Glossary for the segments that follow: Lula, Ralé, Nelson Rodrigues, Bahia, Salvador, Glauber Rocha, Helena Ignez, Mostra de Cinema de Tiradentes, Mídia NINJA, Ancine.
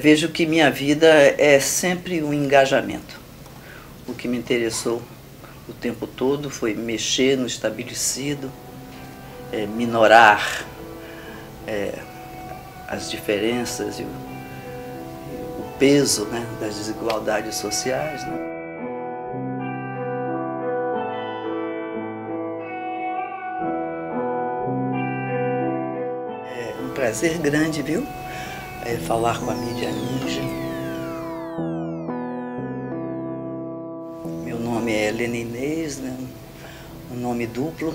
vejo que minha vida é sempre um engajamento. O que me interessou o tempo todo foi mexer no estabelecido, minorar as diferenças e o peso, né, das desigualdades sociais, né? É um prazer grande, viu? Falar com a Mídia NINJA. Meu nome é Helena Ignez, né? Um nome duplo,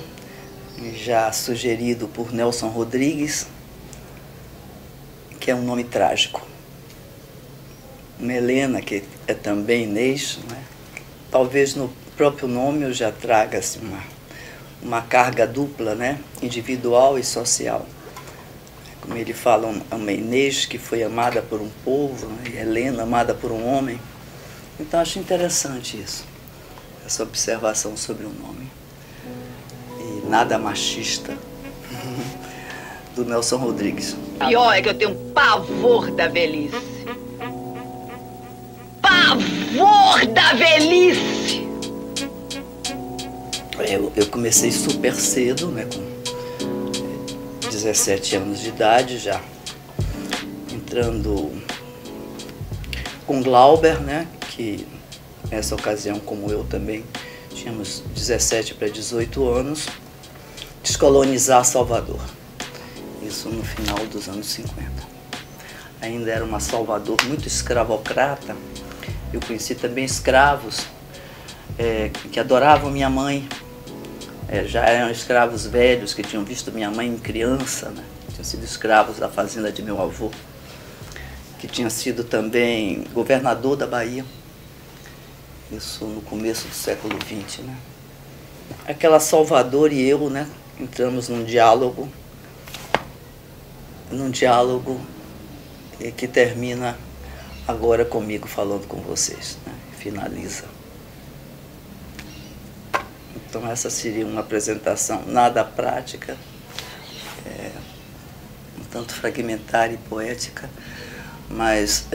já sugerido por Nelson Rodrigues, que é um nome trágico. Uma Helena, que é também Inês, né? Talvez no próprio nome eu já traga assim, uma carga dupla, né? Individual e social. Como ele fala, uma Inês que foi amada por um povo, né? E Helena amada por um homem. Então acho interessante isso, essa observação sobre o nome. E nada machista, do Nelson Rodrigues. Pior é que eu tenho um pavor da velhice. Pavor da velhice! Eu comecei super cedo, né? Com 17 anos de idade, já entrando com Glauber, né, que nessa ocasião, como eu também, tínhamos 17 para 18 anos, descolonizar Salvador. Isso no final dos anos 50. Ainda era uma Salvador muito escravocrata. Eu conheci também escravos que adoravam minha mãe. Já eram escravos velhos que tinham visto minha mãe em criança, né? Tinham sido escravos da fazenda de meu avô, que tinha sido também governador da Bahia. Isso no começo do século XX, né? Aquela Salvador e eu, né, entramos num diálogo que termina agora comigo falando com vocês, né? Finaliza. Então essa seria uma apresentação nada prática, um tanto fragmentária e poética, mas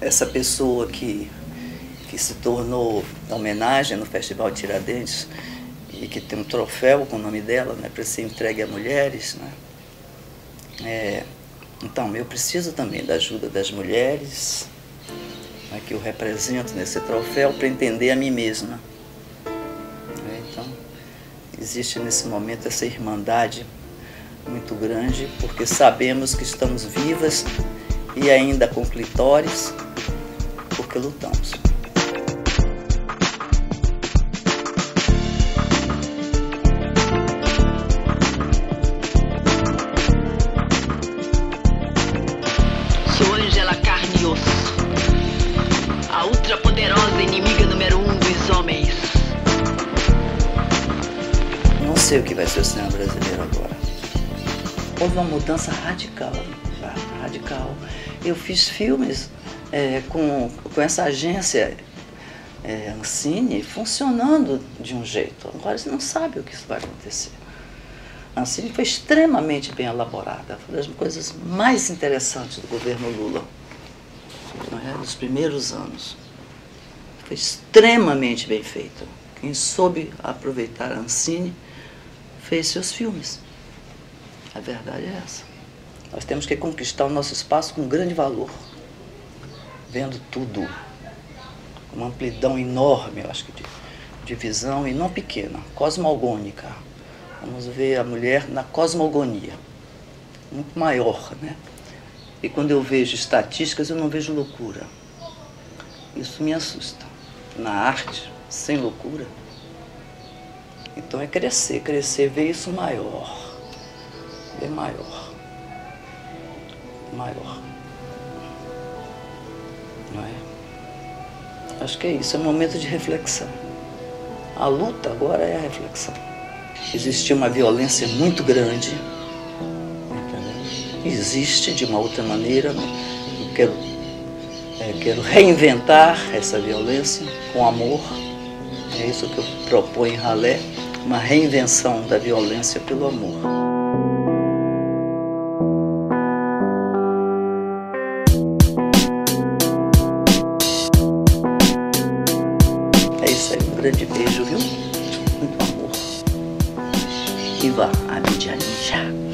essa pessoa que se tornou homenagem no Festival de Tiradentes e que tem um troféu com o nome dela, né, para ser entregue a mulheres, né? Então eu preciso também da ajuda das mulheres, né, que eu represento nesse troféu, para entender a mim mesma. Existe nesse momento essa irmandade muito grande, porque sabemos que estamos vivas e ainda com clitóris, porque lutamos. Sou Ângela Carne e Osso, a ultrapoderosa inimiga número 1 dos homens. Não sei o que vai ser o cinema brasileiro agora. Houve uma mudança radical, radical. Eu fiz filmes com essa agência Ancine funcionando de um jeito. Agora você não sabe o que isso vai acontecer. A Ancine foi extremamente bem elaborada. Foi uma das coisas mais interessantes do governo Lula, nos primeiros anos. Foi extremamente bem feito. Quem soube aproveitar a Ancine fez seus filmes. A verdade é essa. Nós temos que conquistar o nosso espaço com grande valor, vendo tudo, uma amplidão enorme, eu acho que de visão, e não pequena, cosmogônica. Vamos ver a mulher na cosmogonia, muito maior, né? E quando eu vejo estatísticas, eu não vejo loucura. Isso me assusta. Na arte, sem loucura. Então é crescer, crescer, ver isso maior, ver maior, maior, não é? Acho que é isso, é um momento de reflexão. A luta agora é a reflexão. Existia uma violência muito grande, existe de uma outra maneira, eu quero reinventar essa violência com amor, é isso que eu proponho em Ralé. Uma reinvenção da violência pelo amor. Marcelo, um grande beijo, viu? Muito amor. E vá a Mídia NINJA.